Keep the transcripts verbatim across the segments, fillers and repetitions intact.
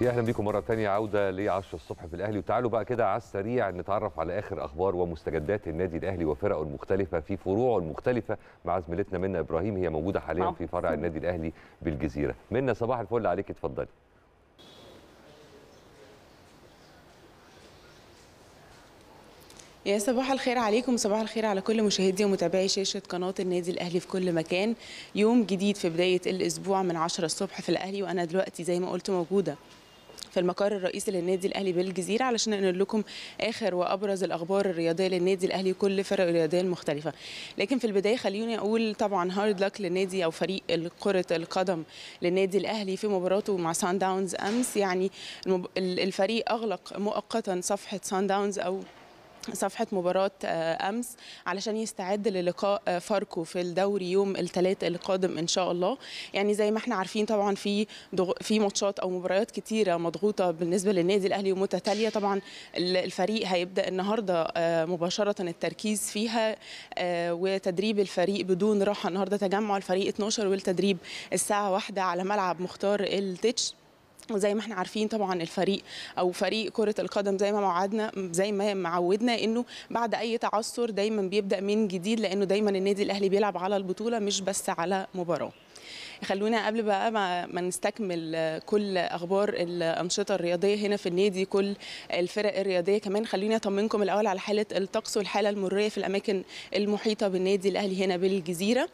يا اهلا بيكم مره ثانيه، عوده ل عشرة الصبح في الاهلي. وتعالوا بقى كده على السريع نتعرف على اخر اخبار ومستجدات النادي الاهلي وفرقه المختلفه في فروعه المختلفه مع زميلتنا منة إبراهيم، هي موجوده حاليا في فرع النادي الاهلي بالجزيره. منة، صباح الفل عليك، اتفضلي. يا صباح الخير عليكم، صباح الخير على كل مشاهدي ومتابعي شاشة قناة النادي الأهلي في كل مكان. يوم جديد في بداية الأسبوع من عشرة الصبح في الأهلي، وأنا دلوقتي زي ما قلت موجودة في المقر الرئيسي للنادي الاهلي بالجزيره علشان انقل لكم اخر وابرز الاخبار الرياضيه للنادي الاهلي وكل فرق الرياضيه المختلفه. لكن في البدايه خليني اقول طبعا هارد لك للنادي او فريق كره القدم للنادي الاهلي في مباراته مع صن داونز امس. يعني الفريق اغلق مؤقتا صفحه صن داونز او صفحة مباراة أمس علشان يستعد للقاء فاركو في الدوري يوم الثلاث القادم إن شاء الله. يعني زي ما احنا عارفين طبعا في دغ... في ماتشات أو مباريات كتيرة مضغوطة بالنسبة للنادي الأهلي ومتتالية. طبعا الفريق هيبدأ النهاردة مباشرة التركيز فيها وتدريب الفريق بدون راحة. النهاردة تجمع الفريق اتناشر والتدريب الساعة واحدة على ملعب مختار التتش. وزي ما احنا عارفين طبعا الفريق او فريق كره القدم زي ما موعدنا زي ما معودنا انه بعد اي تعثر دايما بيبدا من جديد، لانه دايما النادي الاهلي بيلعب على البطوله مش بس على مباراه. خلونا قبل بقى ما نستكمل كل اخبار الانشطه الرياضيه هنا في النادي كل الفرق الرياضيه، كمان خلينا اطمنكم الاول على حاله الطقس والحاله المريه في الاماكن المحيطه بالنادي الاهلي هنا بالجزيره.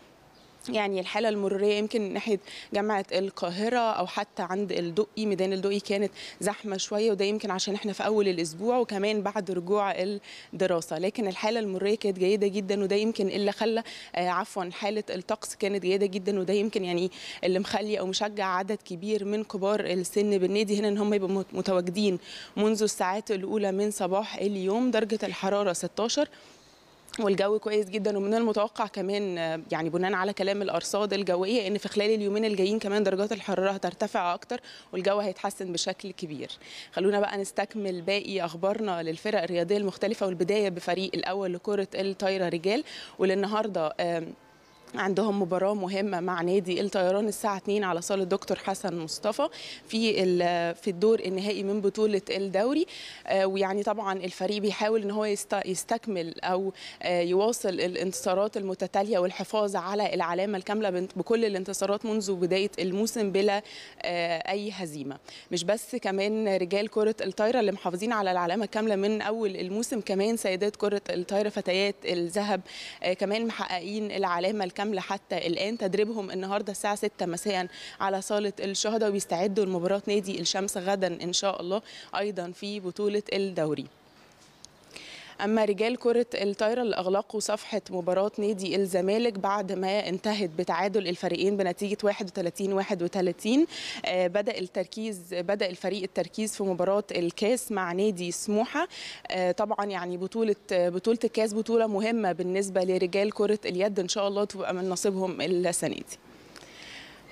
يعني الحالة المرورية يمكن ناحية جامعة القاهرة أو حتى عند الدقي، ميدان الدقي كانت زحمة شوية وده يمكن عشان احنا في أول الأسبوع وكمان بعد رجوع الدراسة. لكن الحالة المرورية كانت جيدة جدا وده يمكن اللي خلى آه عفوا حالة الطقس كانت جيدة جدا وده يمكن يعني اللي مخلي أو مشجع عدد كبير من كبار السن بالنادي هنا إن هم يبقوا متواجدين منذ الساعات الأولى من صباح اليوم. درجة الحرارة ستاشر والجو كويس جدا، ومن المتوقع كمان يعني بناء على كلام الارصاد الجويه ان في خلال اليومين الجايين كمان درجات الحراره هترتفع اكتر والجو هيتحسن بشكل كبير. خلونا بقى نستكمل باقي اخبارنا للفرق الرياضيه المختلفه، والبدايه بفريق الاول لكره الطايره رجال، وللنهارده عندهم مباراة مهمة مع نادي الطيران الساعة اتنين على صالة دكتور حسن مصطفى في في الدور النهائي من بطولة الدوري. ويعني طبعا الفريق بيحاول ان هو يستكمل او يواصل الانتصارات المتتالية والحفاظ على العلامة الكاملة بكل الانتصارات منذ بداية الموسم بلا اي هزيمة. مش بس كمان رجال كرة الطايرة اللي محافظين على العلامة الكاملة من اول الموسم، كمان سيدات كرة الطايرة فتيات الذهب كمان محققين العلامة الكاملة حتى الآن. تدريبهم النهارده الساعة ستة مساء على صالة الشهداء، وبيستعدوا لمباراة نادي الشمس غدا إن شاء الله أيضا في بطولة الدوري. أما رجال كرة الطايرة اللي أغلقوا صفحة مباراة نادي الزمالك بعد ما انتهت بتعادل الفريقين بنتيجة واحد وتلاتين واحد وتلاتين، بدأ التركيز بدأ الفريق التركيز في مباراة الكاس مع نادي سموحة. طبعا يعني بطولة بطولة الكاس بطولة مهمة بالنسبة لرجال كرة اليد، إن شاء الله تبقى من نصيبهم السنة دي.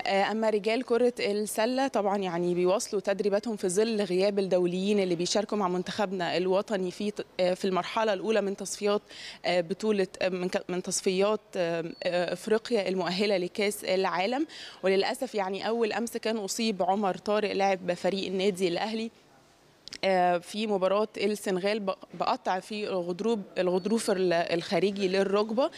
أما رجال كرة السلة طبعا يعني بيواصلوا تدريباتهم في ظل غياب الدوليين اللي بيشاركوا مع منتخبنا الوطني في في المرحلة الأولى من تصفيات بطولة من تصفيات أفريقيا المؤهلة لكأس العالم. وللأسف يعني أول أمس كان أصيب عمر طارق لاعب فريق النادي الأهلي في مباراة السنغال بقطع في الغضروف الغضروف الخارجي للركبة،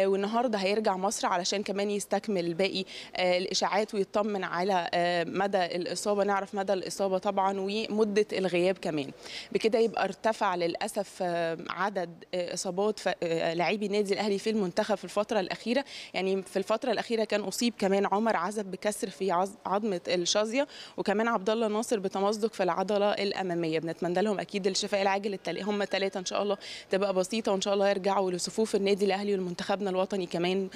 والنهارده هيرجع مصر علشان كمان يستكمل باقي الإشاعات ويطمن على مدى الإصابة، نعرف مدى الإصابة طبعا ومدة الغياب كمان. بكده يبقى ارتفع للأسف عدد إصابات لاعبي نادي الأهلي في المنتخب في الفترة الأخيرة. يعني في الفترة الأخيرة كان أصيب كمان عمر عزب بكسر في عظمة الشظية، وكمان عبد الله ناصر بتمزق في العضلة الأمامية. بنتمنى لهم اكيد الشفاء العاجل، هم ثلاثه ان شاء الله تبقى بسيطه، وان شاء الله يرجعوا لصفوف النادي الاهلي والمنتخبنا الوطني كمان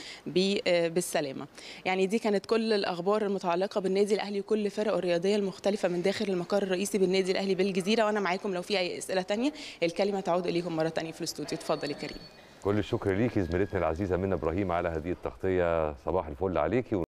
بالسلامه. يعني دي كانت كل الاخبار المتعلقه بالنادي الاهلي وكل فرقه الرياضيه المختلفه من داخل المقر الرئيسي بالنادي الاهلي بالجزيره، وانا معاكم لو في اي اسئله ثانيه الكلمه تعود اليكم مره ثانيه في الاستوديو. اتفضلي كريم. كل الشكر ليكي زميلتنا العزيزه منى ابراهيم على هذه التغطيه، صباح الفل عليكي.